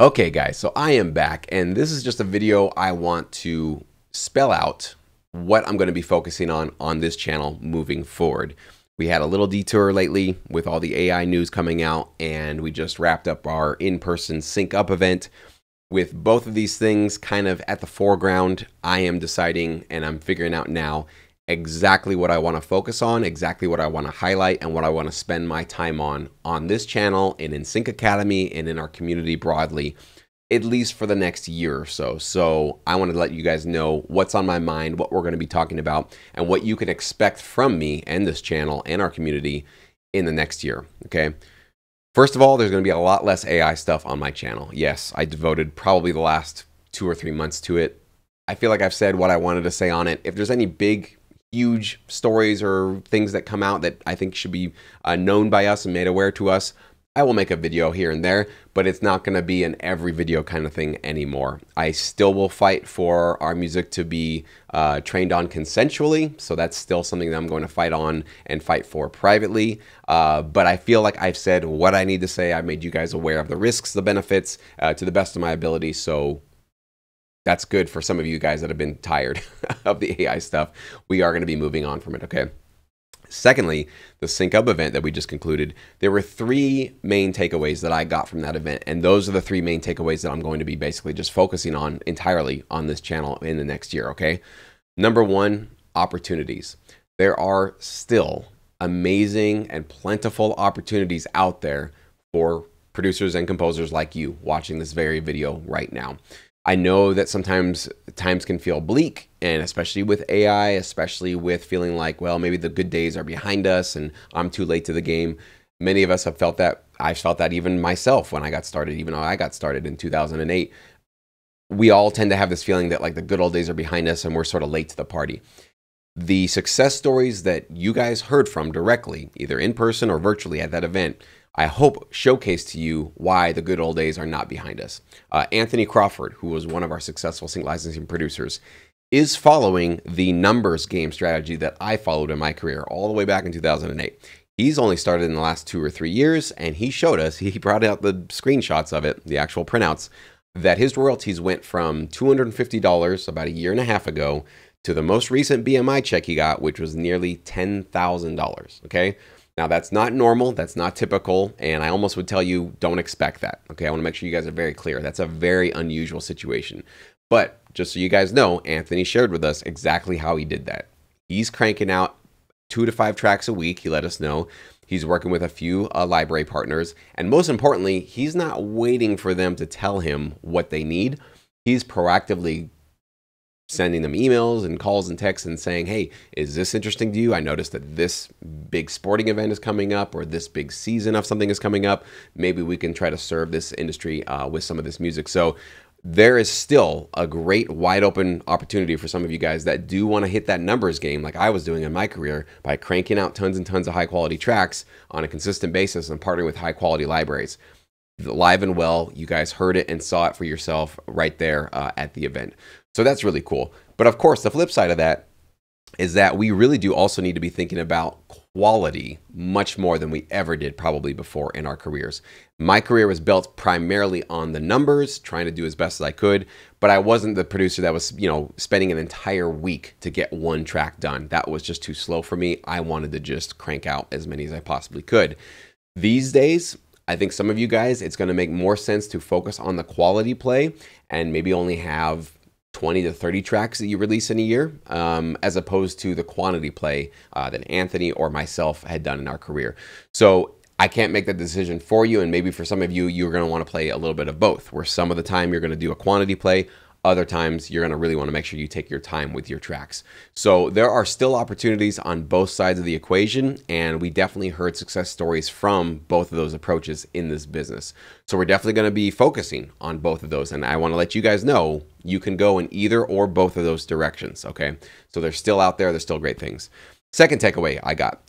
Okay guys, so I am back, and this is just a video I want to spell out what I'm going to be focusing on this channel moving forward. We had a little detour lately with all the AI news coming out, and we just wrapped up our in-person Sync Up event. With both of these things kind of at the foreground, I am deciding and I'm figuring out now exactly what I want to focus on, exactly what I want to highlight, and what I want to spend my time on this channel and in Sync Academy and in our community broadly, at least for the next year or so. So I want to let you guys know what's on my mind, what we're going to be talking about, and what you can expect from me and this channel and our community in the next year, okay? First of all, there's going to be a lot less AI stuff on my channel. Yes, I devoted probably the last 2 or 3 months to it. I feel like I've said what I wanted to say on it. If there's any big huge stories or things that come out that I think should be known by us and made aware to us, I will make a video here and there, but it's not going to be an every video kind of thing anymore. I still will fight for our music to be trained on consensually, so that's still something that I'm going to fight on and fight for privately, but I feel like I've said what I need to say. I've made you guys aware of the risks, the benefits, to the best of my ability, so that's good for some of you guys that have been tired of the AI stuff. We are going to be moving on from it, okay? Secondly, the Sync Up event that we just concluded, there were 3 main takeaways that I got from that event, and those are the 3 main takeaways that I'm going to be basically just focusing on entirely on this channel in the next year, okay? Number 1, opportunities. There are still amazing and plentiful opportunities out there for producers and composers like you watching this very video right now. I know that sometimes times can feel bleak, and especially with AI, especially with feeling like, well, maybe the good days are behind us and I'm too late to the game. Many of us have felt that. I felt that even myself when I got started, even though I got started in 2008. We all tend to have this feeling that like the good old days are behind us and we're sort of late to the party. The success stories that you guys heard from directly, either in person or virtually at that event, I hope showcase to you why the good old days are not behind us. Anthony Crawford, who was one of our successful sync licensing producers, is following the numbers game strategy that I followed in my career all the way back in 2008. He's only started in the last 2 or 3 years, and he showed us, he brought out the screenshots of it, the actual printouts, that his royalties went from $250 about a year and a half ago to the most recent BMI check he got, which was nearly $10,000, okay? Now, that's not normal, that's not typical, and I almost would tell you, don't expect that, okay? I wanna make sure you guys are very clear. That's a very unusual situation. But just so you guys know, Anthony shared with us exactly how he did that. He's cranking out 2 to 5 tracks a week, he let us know. He's working with a few library partners, and most importantly, he's not waiting for them to tell him what they need. He's proactively sending them emails and calls and texts and saying, hey, is this interesting to you? I noticed that this big sporting event is coming up, or this big season of something is coming up. Maybe we can try to serve this industry with some of this music. So there is still a great wide open opportunity for some of you guys that do want to hit that numbers game like I was doing in my career by cranking out tons and tons of high quality tracks on a consistent basis and partnering with high quality libraries. Live and well, you guys heard it and saw it for yourself right there at the event. So that's really cool. But of course, the flip side of that is that we really do also need to be thinking about quality much more than we ever did probably before in our careers. My career was built primarily on the numbers, trying to do as best as I could, but I wasn't the producer that was, you know, spending an entire week to get 1 track done. That was just too slow for me. I wanted to just crank out as many as I possibly could. These days, I think some of you guys, it's gonna make more sense to focus on the quality play and maybe only have 20 to 30 tracks that you release in a year, as opposed to the quantity play that Anthony or myself had done in our career. So I can't make that decision for you, and maybe for some of you, you're gonna wanna play a little bit of both, where some of the time you're gonna do a quantity play, other times you're gonna really wanna make sure you take your time with your tracks. So there are still opportunities on both sides of the equation, and we definitely heard success stories from both of those approaches in this business. So we're definitely gonna be focusing on both of those, and I wanna let you guys know you can go in either or both of those directions, okay? So they're still out there, they're still great things. Second takeaway I got,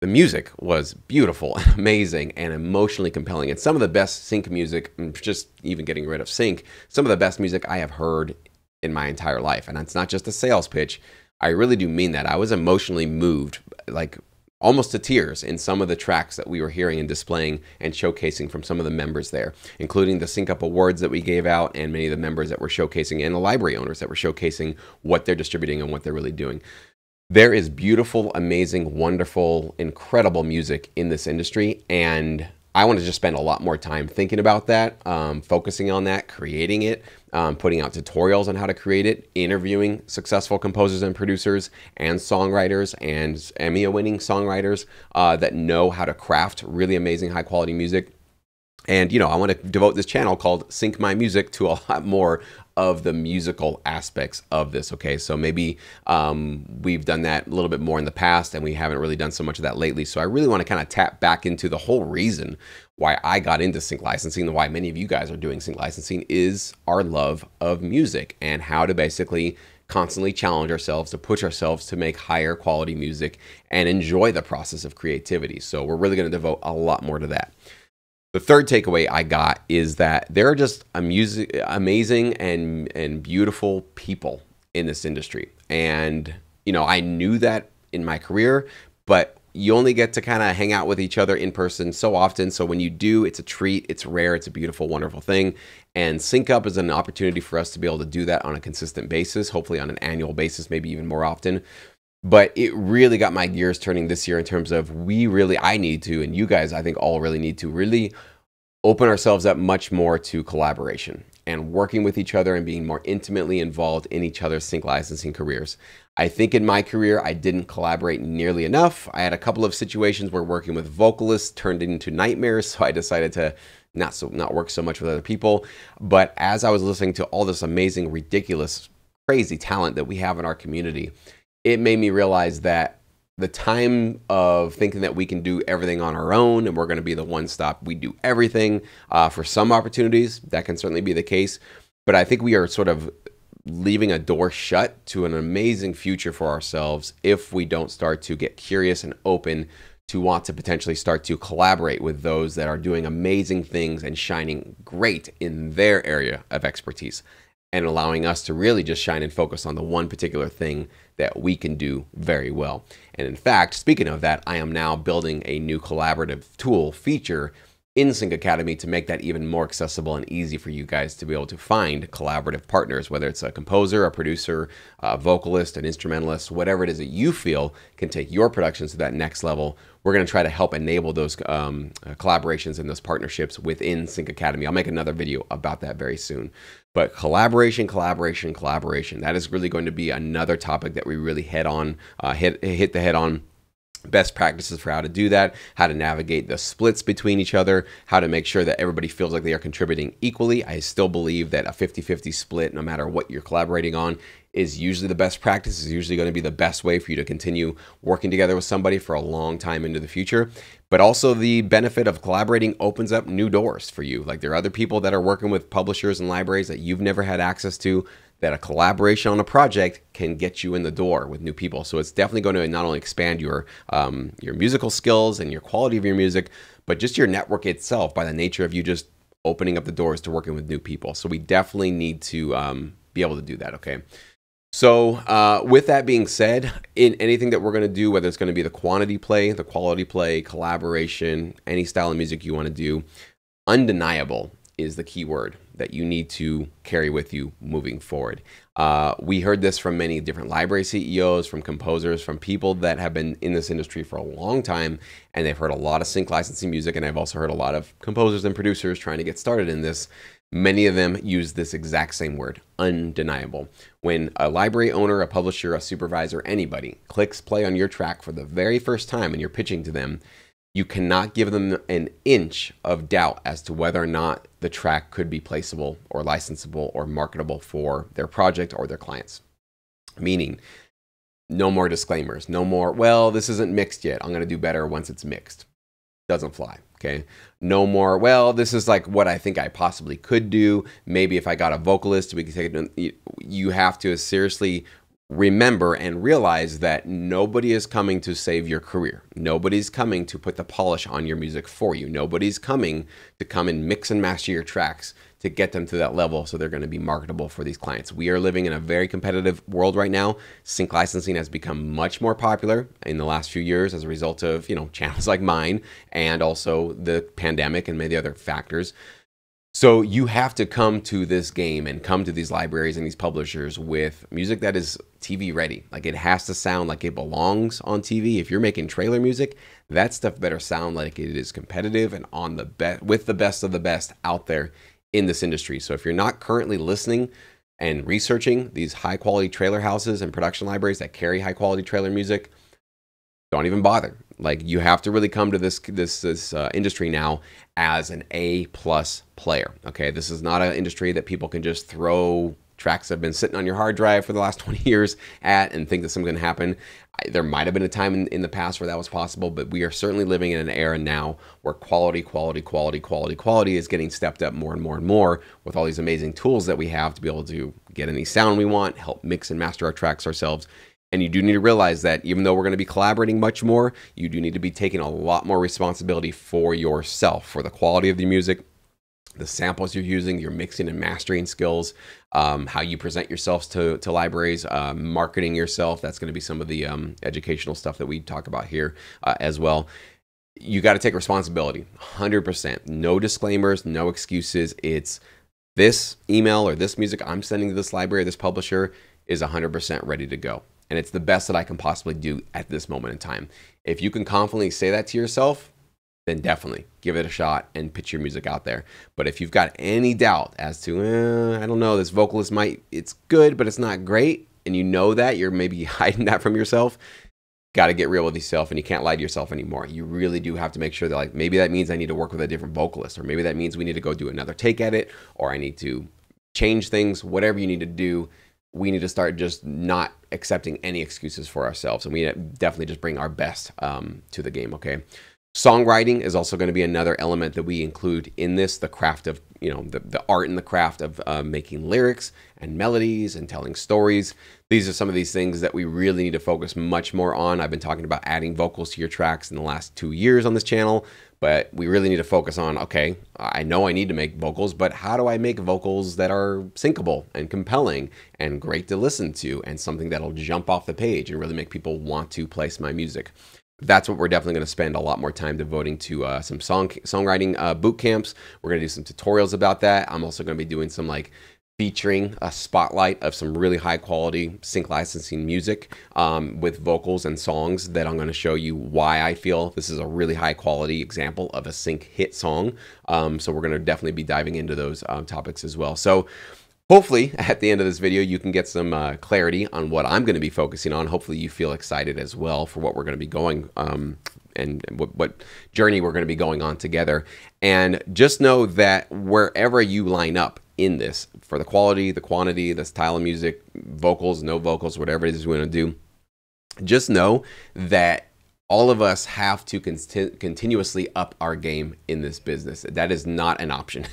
the music was beautiful, amazing, and emotionally compelling. It's some of the best sync music, just even getting rid of sync, some of the best music I have heard in my entire life. And it's not just a sales pitch. I really do mean that. I was emotionally moved, like almost to tears in some of the tracks that we were hearing and displaying and showcasing from some of the members there, including the Sync Up Awards that we gave out and many of the members that were showcasing and the library owners that were showcasing what they're distributing and what they're really doing. There is beautiful, amazing, wonderful, incredible music in this industry, and I want to just spend a lot more time thinking about that, focusing on that, creating it, putting out tutorials on how to create it, interviewing successful composers and producers and songwriters and Emmy-winning songwriters that know how to craft really amazing high-quality music. And, you know, I want to devote this channel called Sync My Music to a lot more of the musical aspects of this, okay? So maybe we've done that a little bit more in the past and we haven't really done so much of that lately. So I really want to kind of tap back into the whole reason why I got into sync licensing and why many of you guys are doing sync licensing is our love of music and how to basically constantly challenge ourselves to push ourselves to make higher quality music and enjoy the process of creativity. So we're really going to devote a lot more to that. The third takeaway I got is that there are just amazing and beautiful people in this industry. And, you know, I knew that in my career, but you only get to kind of hang out with each other in person so often. So when you do, it's a treat, it's rare, it's a beautiful, wonderful thing. And Sync Up is an opportunity for us to be able to do that on a consistent basis, hopefully on an annual basis, maybe even more often. But it really got my gears turning this year in terms of I need to, and you guys, I think all really need to really open ourselves up much more to collaboration and working with each other and being more intimately involved in each other's sync licensing careers. I think in my career, I didn't collaborate nearly enough. I had a couple of situations where working with vocalists turned into nightmares, so I decided to not work so much with other people. But as I was listening to all this amazing, ridiculous, crazy talent that we have in our community, it made me realize that the time of thinking that we can do everything on our own and we're going to be the one stop, we do everything for some opportunities, that can certainly be the case. But I think we are sort of leaving a door shut to an amazing future for ourselves if we don't start to get curious and open to want to potentially start to collaborate with those that are doing amazing things and shining great in their area of expertise, and allowing us to really just shine and focus on the one particular thing that we can do very well. And in fact, speaking of that, I am now building a new collaborative tool feature in Sync Academy to make that even more accessible and easy for you guys to be able to find collaborative partners, whether it's a composer, a producer, a vocalist, an instrumentalist, whatever it is that you feel can take your productions to that next level. We're going to try to help enable those collaborations and those partnerships within Sync Academy. I'll make another video about that very soon. But collaboration, that is really going to be another topic that we really hit on. Best practices for how to do that, how to navigate the splits between each other, how to make sure that everybody feels like they are contributing equally. I still believe that a 50-50 split, no matter what you're collaborating on, is usually the best practice, is usually going to be the best way for you to continue working together with somebody for a long time into the future. But also the benefit of collaborating opens up new doors for you. Like there are other people that are working with publishers and libraries that you've never had access to, that a collaboration on a project can get you in the door with new people. So it's definitely going to not only expand your musical skills and your quality of your music, but just your network itself by the nature of you just opening up the doors to working with new people. So we definitely need to be able to do that, okay? So with that being said, in anything that we're going to do, whether it's going to be the quantity play, the quality play, collaboration, any style of music you want to do, undeniable is the key word that you need to carry with you moving forward. We heard this from many different library CEOs, from composers, from people that have been in this industry for a long time, and they've heard a lot of sync licensing music, and I've also heard a lot of composers and producers trying to get started in this. Many of them use this exact same word, undeniable. When a library owner, a publisher, a supervisor, anybody clicks play on your track for the very first time and you're pitching to them, you cannot give them an inch of doubt as to whether or not the track could be placeable or licensable or marketable for their project or their clients. Meaning, no more disclaimers, no more, well, this isn't mixed yet, I'm going to do better once it's mixed. Doesn't fly, okay? No more, well, this is like what I think I possibly could do. Maybe if I got a vocalist, we could take it. You have to seriously remember and realize that nobody is coming to save your career. Nobody's coming to put the polish on your music for you. Nobody's coming to come and mix and master your tracks to get them to that level so they're going to be marketable for these clients. We are living in a very competitive world right now. Sync licensing has become much more popular in the last few years as a result of, channels like mine and also the pandemic and many other factors. So you have to come to this game and come to these libraries and these publishers with music that is TV ready. Like, it has to sound like it belongs on TV. If you're making trailer music, that stuff better sound like it is competitive and on the with the best of the best out there in this industry. So if you're not currently listening and researching these high quality trailer houses and production libraries that carry high quality trailer music, don't even bother. Like, you have to really come to this industry now as an A+ player. Okay, this is not an industry that people can just throw tracks that have been sitting on your hard drive for the last 20 years at and think that something's gonna happen. There might have been a time in the past where that was possible, but we are certainly living in an era now where quality is getting stepped up more and more and more with all these amazing tools that we have to be able to get any sound we want, help mix and master our tracks ourselves. And you do need to realize that even though we're going to be collaborating much more, you do need to be taking a lot more responsibility for yourself, for the quality of the music, the samples you're using, your mixing and mastering skills, how you present yourselves to libraries, marketing yourself. That's going to be some of the educational stuff that we talk about here as well. You got to take responsibility, 100%. No disclaimers, no excuses. It's this email or this music I'm sending to this library, this publisher is 100% ready to go. And it's the best that I can possibly do at this moment in time. If you can confidently say that to yourself, then definitely give it a shot and pitch your music out there. But if you've got any doubt as to, I don't know, this vocalist might, it's good, but it's not great. And you know that, you're maybe hiding that from yourself. Got to get real with yourself, and you can't lie to yourself anymore. You really do have to make sure that, like, maybe that means I need to work with a different vocalist, or maybe that means we need to go do another take at it, or I need to change things, whatever you need to do. We need to start just not accepting any excuses for ourselves. And we definitely just bring our best to the game, okay? Songwriting is also going to be another element that we include in this, the craft of, the art and the craft of making lyrics and melodies and telling stories. These are some of these things that we really need to focus much more on. I've been talking about adding vocals to your tracks in the last 2 years on this channel, but we really need to focus on, okay, I know I need to make vocals, but how do I make vocals that are syncable and compelling and great to listen to and something that'll jump off the page and really make people want to place my music? That's what we're definitely going to spend a lot more time devoting to some songwriting boot camps. We're going to do some tutorials about that. I'm also going to be doing some featuring a spotlight of some really high quality sync licensing music with vocals and songs that I'm going to show you why I feel this is a really high quality example of a sync hit song. So we're going to definitely be diving into those topics as well. So hopefully at the end of this video, you can get some clarity on what I'm going to be focusing on. Hopefully you feel excited as well for what we're going to be going and what journey we're going to be going on together. And just know that wherever you line up in this, for the quality, the quantity, the style of music, vocals, no vocals, whatever it is we want to do, just know that all of us have to continuously up our game in this business. That is not an option.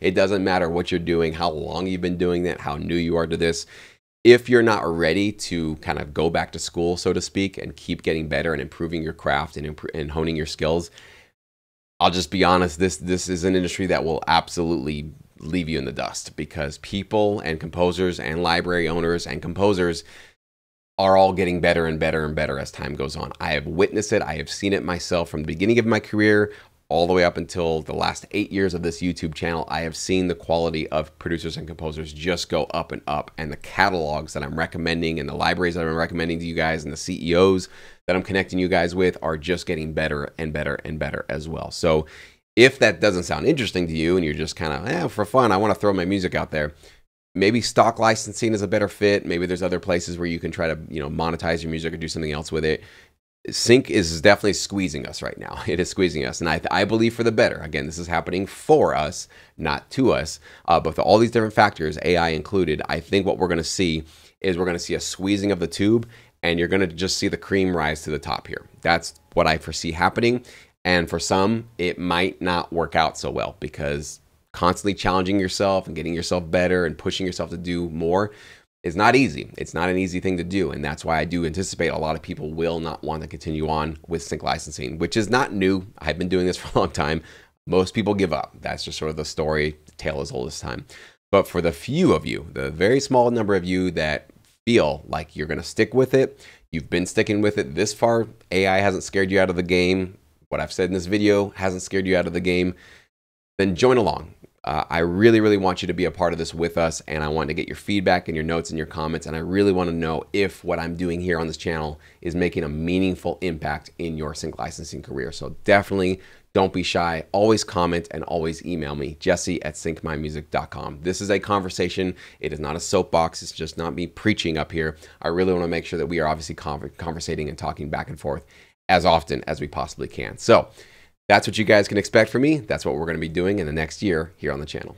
It doesn't matter what you're doing, how long you've been doing that, how new you are to this. If you're not ready to kind of go back to school, so to speak, and keep getting better and improving your craft and honing your skills, I'll just be honest, this is an industry that will absolutely leave you in the dust, because people and composers and library owners and composers are all getting better and better and better as time goes on. I have witnessed it. I have seen it myself from the beginning of my career all the way up until the last 8 years of this YouTube channel. I have seen the quality of producers and composers just go up and up, and the catalogs that I'm recommending and the libraries that I'm recommending to you guys and the CEOs that I'm connecting you guys with are just getting better and better and better as well. So if that doesn't sound interesting to you and you're just kind of, for fun, I want to throw my music out there, maybe stock licensing is a better fit. Maybe there's other places where you can try to, monetize your music or do something else with it. Sync is definitely squeezing us right now. It is squeezing us. And I believe for the better. Again, this is happening for us, not to us. But for all these different factors, AI included, I think what we're going to see is we're going to see a squeezing of the tube, and you're going to just see the cream rise to the top here. That's what I foresee happening. And for some, it might not work out so well, because constantly challenging yourself and getting yourself better and pushing yourself to do more is not easy. It's not an easy thing to do. And that's why I do anticipate a lot of people will not want to continue on with sync licensing, which is not new. I've been doing this for a long time. Most people give up. That's just sort of the story, tale as old as time. But for the few of you, the very small number of you that feel like you're going to stick with it, you've been sticking with it this far, AI hasn't scared you out of the game, what I've said in this video hasn't scared you out of the game, then join along. I really, really want you to be a part of this with us, and I want to get your feedback and your notes and your comments, and I really want to know if what I'm doing here on this channel is making a meaningful impact in your sync licensing career. So definitely don't be shy. Always comment and always email me, jesse@syncmymusic.com. This is a conversation. It is not a soapbox. It's just not me preaching up here. I really want to make sure that we are obviously conversating and talking back and forth as often as we possibly can. So that's what you guys can expect from me. That's what we're going to be doing in the next year here on the channel.